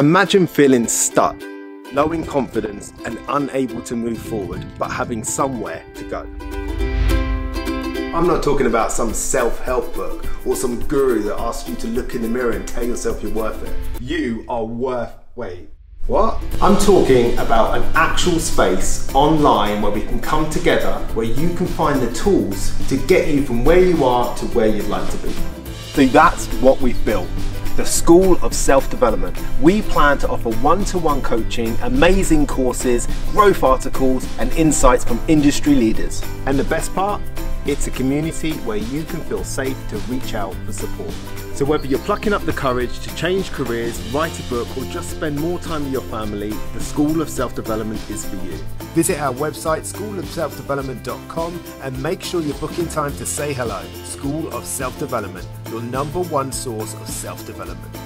Imagine feeling stuck, low in confidence and unable to move forward, but having somewhere to go. I'm not talking about some self-help book or some guru that asks you to look in the mirror and tell yourself you're worth it. You are worth, wait, what? I'm talking about an actual space online where we can come together, where you can find the tools to get you from where you are to where you'd like to be. So that's what we've built. The School of Self Development. We plan to offer one-to-one coaching, amazing courses, growth articles, and insights from industry leaders. And the best part? It's a community where you can feel safe to reach out for support. So whether you're plucking up the courage to change careers, write a book, or just spend more time with your family, the School of Self Development is for you. Visit our website, schoolofselfdevelopment.com, and make sure you're booking time to say hello. School of Self Development, your #1 source of self-development.